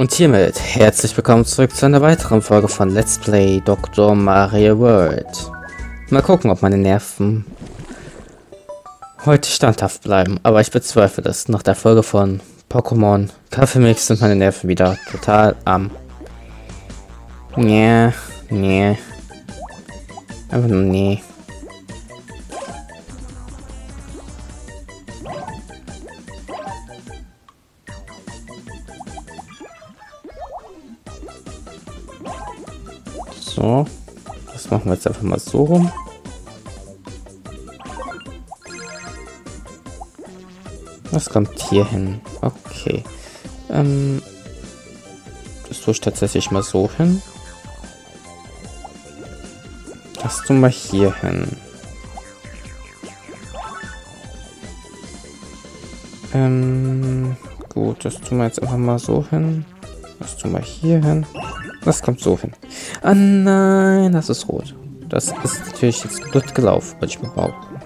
Und hiermit herzlich willkommen zurück zu einer weiteren Folge von Let's Play Dr. Mario World. Mal gucken, ob meine Nerven heute standhaft bleiben, aber ich bezweifle das. Nach der Folge von Pokémon Kaffeemix sind meine Nerven wieder total am... Einfach nur nee. So, das machen wir jetzt einfach mal so rum. Was kommt hier hin? Okay. Das tue ich tatsächlich mal so hin. Das tun wir hier hin. Gut, das tun wir jetzt einfach mal so hin. Das tun wir hier hin. Das kommt so hin. Ah nein, das ist rot. Das ist natürlich jetzt blöd gelaufen, würde ich mal behaupten.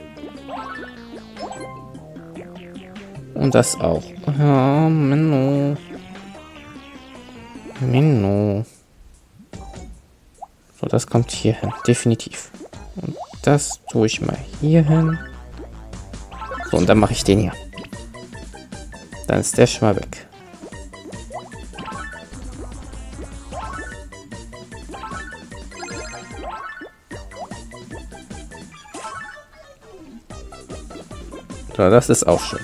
Und das auch. Ja, Menno. Menno. So, das kommt hier hin, definitiv. Und das tue ich mal hier hin. So, und dann mache ich den hier. Dann ist der schon mal weg. So, das ist auch schön.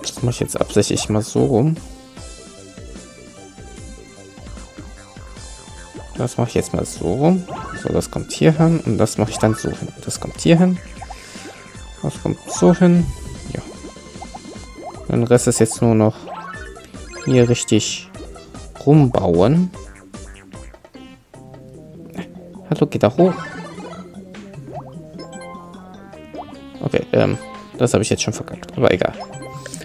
Das mache ich jetzt absichtlich mal so rum. Das mache ich jetzt mal so rum. So, das kommt hier hin und das mache ich dann so hin. Das kommt hier hin. Das kommt so hin. Ja. Und den Rest ist jetzt nur noch hier richtig rumbauen. Hallo, geht da hoch? Okay, das habe ich jetzt schon verkackt, aber egal.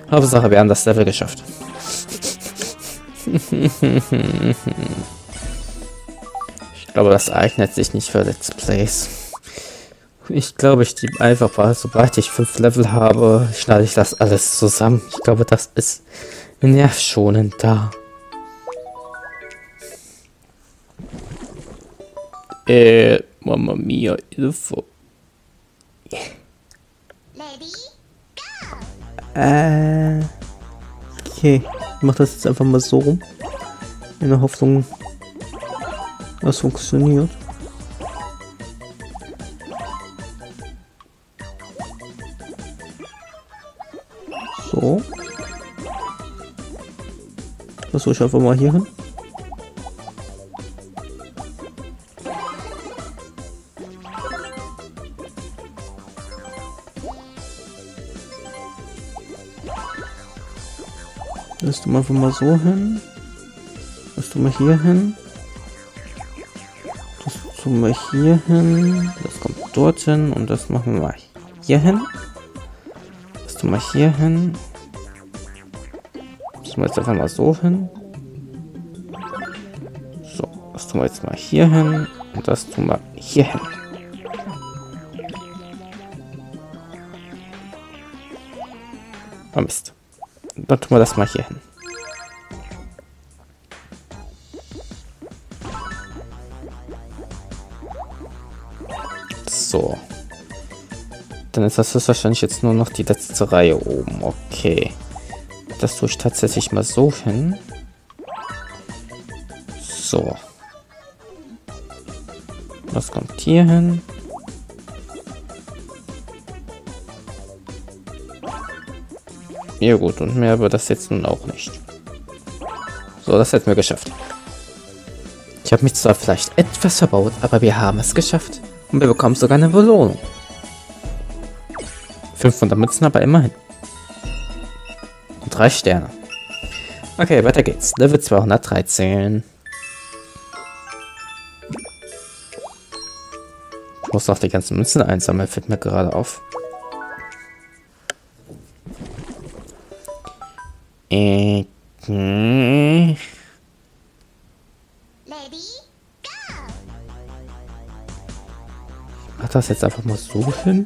Hauptsache, wir haben das Level geschafft. Ich glaube, das eignet sich nicht für Let's Plays. Ich glaube, ich liebe einfach mal, sobald ich 5 Level habe, schneide ich das alles zusammen. Ich glaube, das ist nervschonend da. Mama Mia, Hilfe. Okay. Ich mach das jetzt einfach mal so rum. In der Hoffnung, dass funktioniert. So. Das tue ich einfach mal hier hin. Das tun wir einfach mal so hin. Das tun wir hier hin. Das tun wir hier hin. Das kommt dorthin und das machen wir mal hier hin. Das tun wir hier hin. Das tun wir jetzt einfach mal so hin. So, das tun wir jetzt mal hier hin. Und das tun wir hier hin. Oh Mist. Dann tun wir das mal hier hin. So. Dann ist das wahrscheinlich jetzt nur noch die letzte Reihe oben. Okay. Das tue ich tatsächlich mal so hin. So. Das kommt hier hin. Ja gut, und mehr aber das jetzt nun auch nicht. So, das hätten wir geschafft. Ich habe mich zwar vielleicht etwas verbaut, aber wir haben es geschafft. Und wir bekommen sogar eine Belohnung. 500 Münzen, aber immerhin. Und 3 Sterne. Okay, weiter geht's. Level 213. Ich muss noch die ganzen Münzen einsammeln, fällt mir gerade auf. Ich mach das jetzt einfach mal so hin.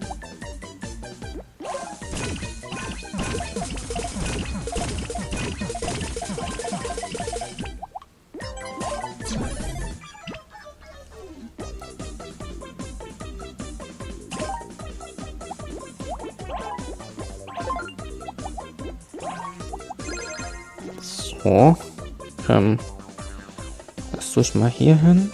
Oh. Lass dich mal hier hin.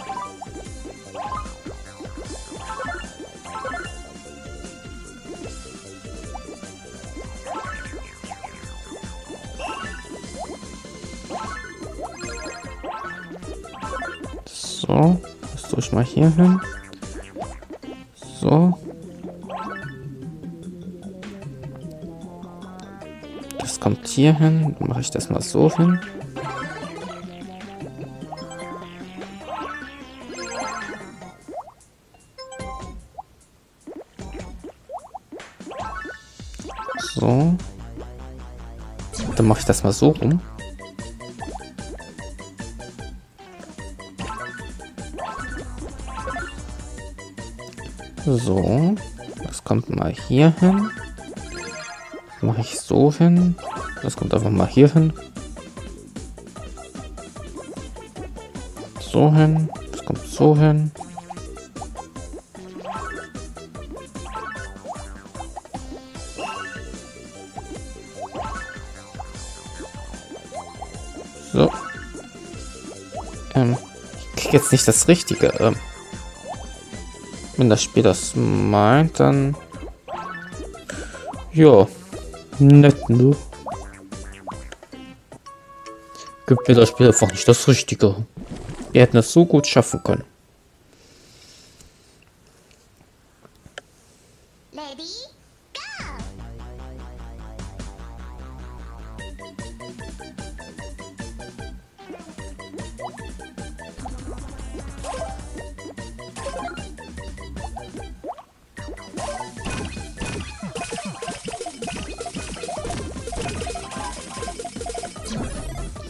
So, lass dich mal hier hin. So. Das kommt hier hin. Dann mache ich das mal so hin. So. Dann mache ich das mal so rum. So, das kommt mal hier hin. Das mache ich so hin. Das kommt einfach mal hier hin. So hin. Das kommt so hin. So. Ich krieg jetzt nicht das Richtige. Wenn das Spiel das meint, dann... Ja. Nett, ne? Gibt mir das Spiel einfach nicht das Richtige. Wir hätten das so gut schaffen können.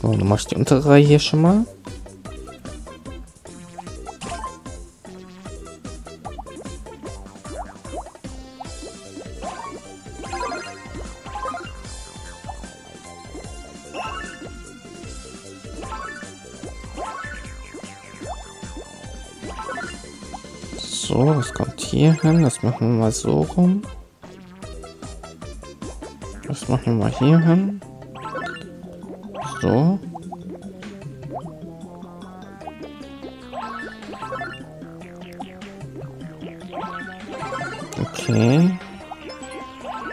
Dann mach ich die untere Reihe hier schon mal. So, das kommt hier hin. Das machen wir mal so rum. Das machen wir mal hier hin. So. Okay.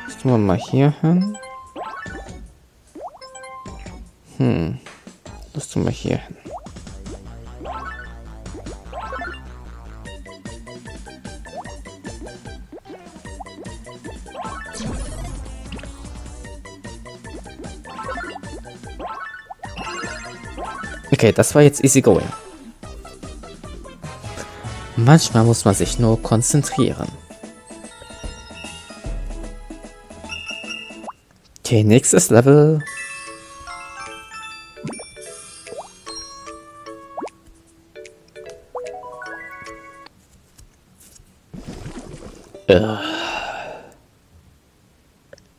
Jetzt tun wir mal hier hin. Das tun wir hier hin. Okay, das war jetzt easy going. Manchmal muss man sich nur konzentrieren. Okay, nächstes Level.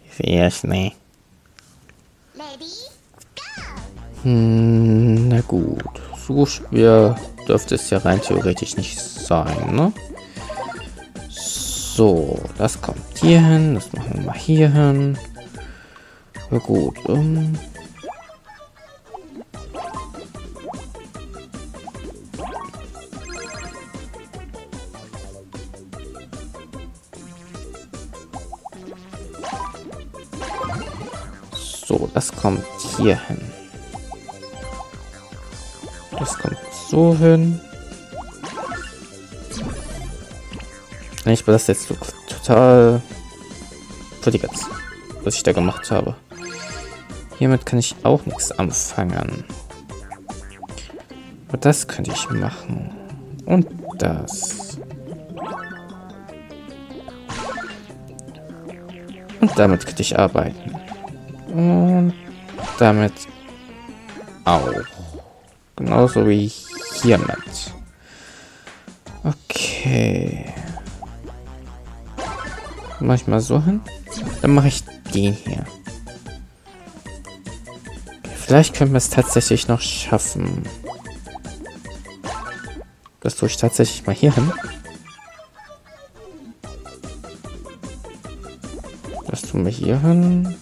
Ich sehe es nicht. Na gut, Suchspiel dürfte es ja rein theoretisch nicht sein, ne? So, das kommt hier hin, das machen wir mal hier hin. Na gut, So, das kommt hier hin. Das kommt so hin. Ich bin das jetzt total verdickert, was ich da gemacht habe. Hiermit kann ich auch nichts anfangen. Aber das könnte ich machen. Und das. Und damit könnte ich arbeiten. Und damit auch. Genauso wie hiermit. Okay. Mach ich mal so hin. Dann mache ich den hier. Vielleicht können wir es tatsächlich noch schaffen. Das tue ich tatsächlich mal hier hin. Das tun wir hier hin.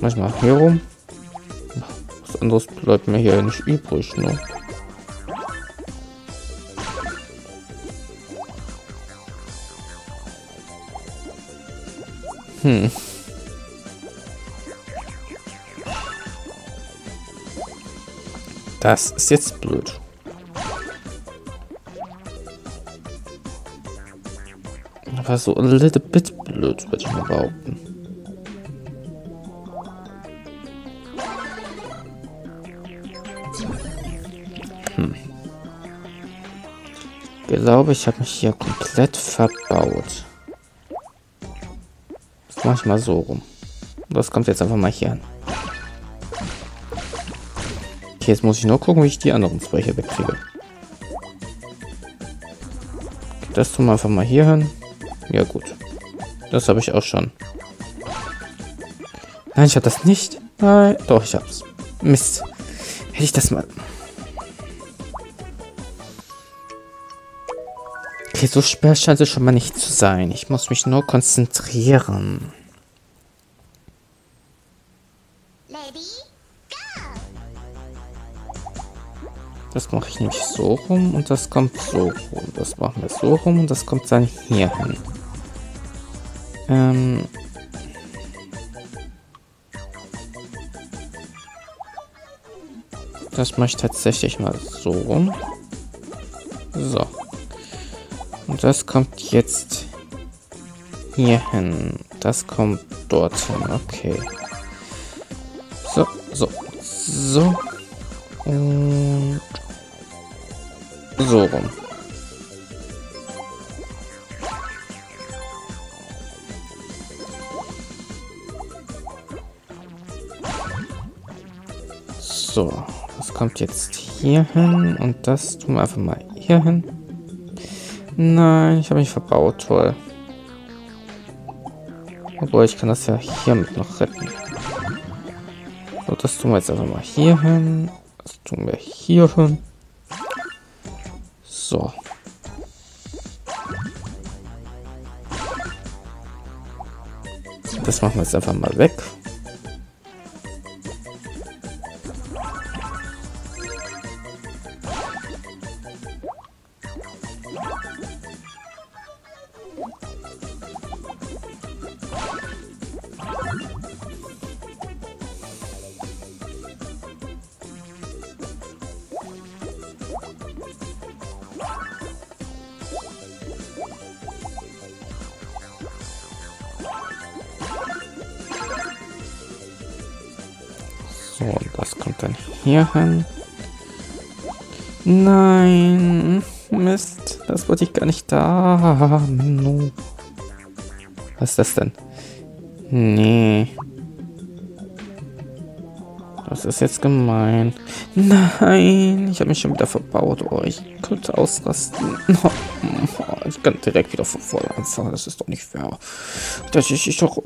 Manchmal hier rum. anderes bleibt mir hier nicht übrig, ne? Das ist jetzt blöd. Aber so ein little bit blöd, würde ich mal behaupten. Ich glaube, ich habe mich hier komplett verbaut. Das mache ich mal so rum. Das kommt jetzt einfach mal hier an. Okay, jetzt muss ich nur gucken, wie ich die anderen zwei hier wegkriege. Das tun wir einfach mal hier hin. Ja gut. Das habe ich auch schon. Nein, ich habe das nicht. Nein, doch, ich hab's. Mist. Hätte ich das mal... Okay, so schwer scheint es schon mal nicht zu sein. Ich muss mich nur konzentrieren. Das mache ich nämlich so rum und das kommt so rum. Das machen wir so rum und das kommt dann hier hin. Das mache ich tatsächlich mal so rum. So. Und das kommt jetzt hier hin. Das kommt dorthin. Okay. So, so, so. Und so rum. So, das kommt jetzt hier hin und das tun wir einfach mal hier hin. Nein, ich habe mich verbaut, toll. Obwohl, ich kann das ja hiermit noch retten. So, das tun wir jetzt einfach mal hier hin. Das tun wir hier hin. So. Das machen wir jetzt einfach mal weg. Und das kommt dann hier hin. Nein, Mist, das wollte ich gar nicht da haben. Was ist das denn? Nee. Das ist jetzt gemein. Nein, ich habe mich schon wieder verbaut. Oh, ich könnte ausrasten. Ich kann direkt wieder von vorne anfangen. Das ist doch nicht fair. Das ist ich doch...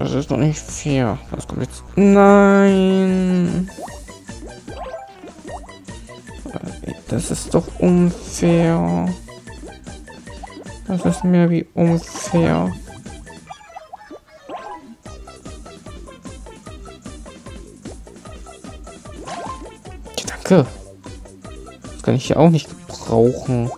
Das ist noch nicht fair. Das kommt jetzt. Nein. Das ist doch unfair. Das ist mehr wie unfair. Danke. Das kann ich hier auch nicht gebrauchen.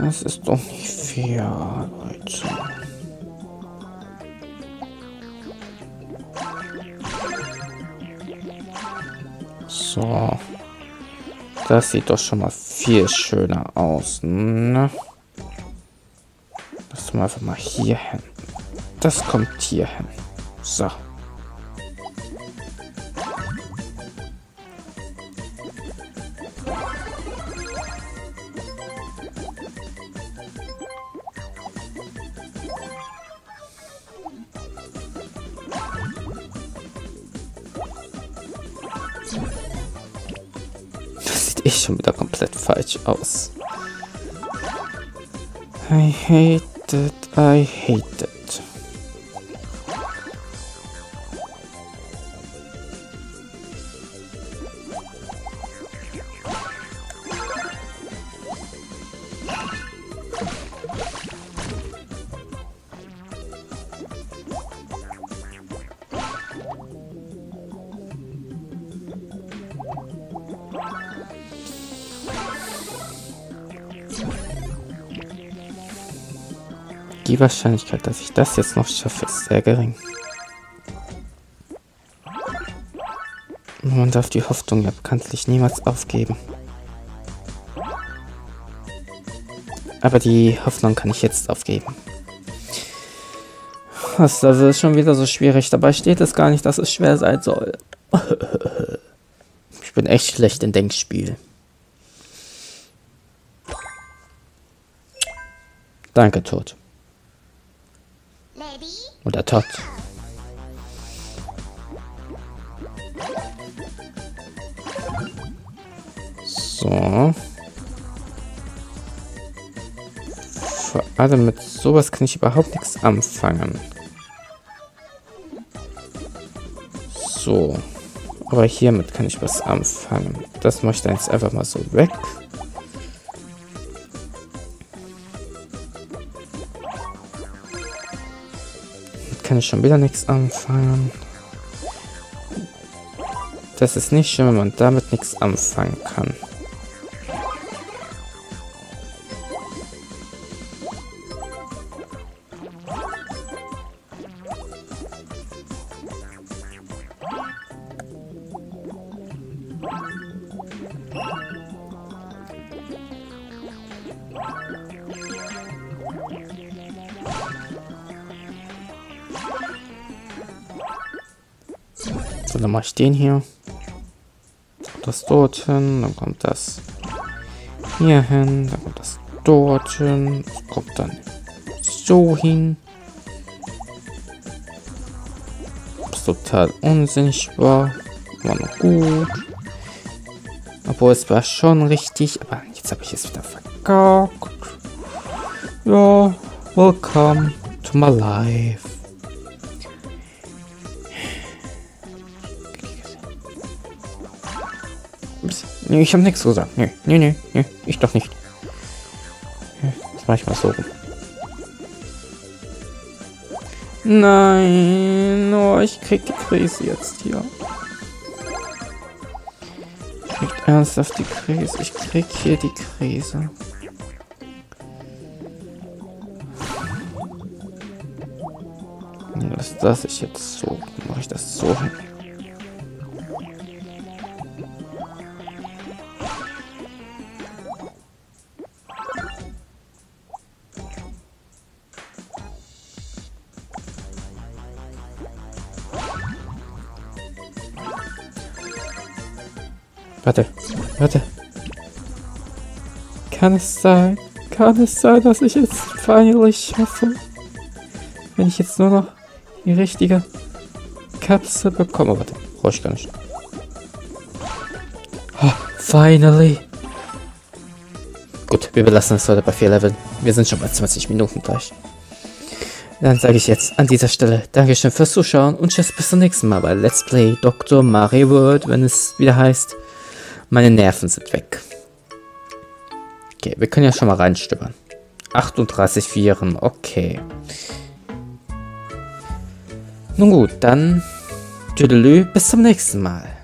Das ist doch nicht fair, Leute. So. Das sieht doch schon mal viel schöner aus, ne? Das tun wir einfach mal hier hin. Das kommt hier hin. So. Schon wieder komplett falsch aus. I hate it, I hate it. Die Wahrscheinlichkeit, dass ich das jetzt noch schaffe, ist sehr gering. Man darf die Hoffnung ja bekanntlich niemals aufgeben. Aber die Hoffnung kann ich jetzt aufgeben. Das ist schon wieder so schwierig. Dabei steht es gar nicht, dass es schwer sein soll. Ich bin echt schlecht in Denkspiel. Danke, Tod. Oder Tod. So. Vor allem mit sowas kann ich überhaupt nichts anfangen. So. Aber hiermit kann ich was anfangen. Das mache ich dann jetzt einfach mal so weg. Kann ich schon wieder nichts anfangen. Das ist nicht schön, wenn man damit nichts anfangen kann. So, dann mache ich den hier. Das dorthin, dann kommt das hier hin, dann kommt das dorthin, das kommt dann so hin. Ist total unsinnig war, war noch gut. Obwohl es war schon richtig, aber jetzt habe ich es wieder verkackt. Ja, welcome to my life. Nee, ich habe nichts gesagt. Nee, nee, nee, nee, ich doch nicht. Das mache ich mal so rum. Nein, oh, ich krieg die Krise jetzt hier. Ich krieg ernsthaft die Krise. Ich krieg hier die Krise. Das lasse ich jetzt so. Mache ich das so hin. Warte, warte. Kann es sein, dass ich jetzt feierlich schaffe? Wenn ich jetzt nur noch die richtige Kapsel bekomme. Warte, brauche ich gar nicht. Oh, finally. Gut, wir belassen es heute bei 4 Leveln. Wir sind schon bei 20 Minuten gleich. Dann sage ich jetzt an dieser Stelle Dankeschön fürs Zuschauen und tschüss bis zum nächsten Mal bei Let's Play Dr. Mario World, wenn es wieder heißt. Meine Nerven sind weg. Okay, wir können ja schon mal reinstöbern. 38 Viren, okay. Nun gut, dann tüdelü, bis zum nächsten Mal.